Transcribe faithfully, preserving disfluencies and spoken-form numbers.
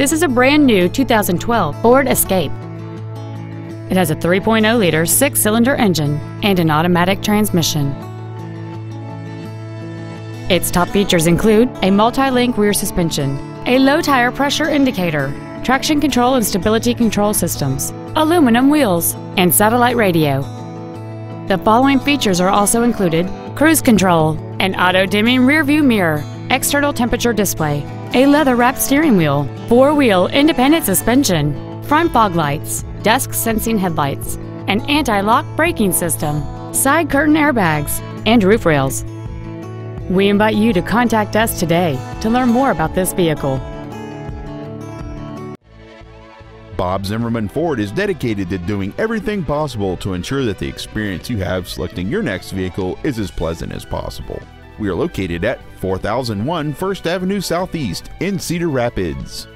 This is a brand new two thousand twelve Ford Escape. It has a three point oh liter six-cylinder engine and an automatic transmission. Its top features include a multi-link rear suspension, a low tire pressure indicator, traction control and stability control systems, aluminum wheels, and satellite radio. The following features are also included: cruise control, an auto-dimming rearview mirror, external temperature display, a leather-wrapped steering wheel, four-wheel independent suspension, front fog lights, dusk-sensing headlights, an anti-lock braking system, side curtain airbags, and roof rails. We invite you to contact us today to learn more about this vehicle. Bob Zimmerman Ford is dedicated to doing everything possible to ensure that the experience you have selecting your next vehicle is as pleasant as possible. We are located at four thousand one First Avenue Southeast in Cedar Rapids.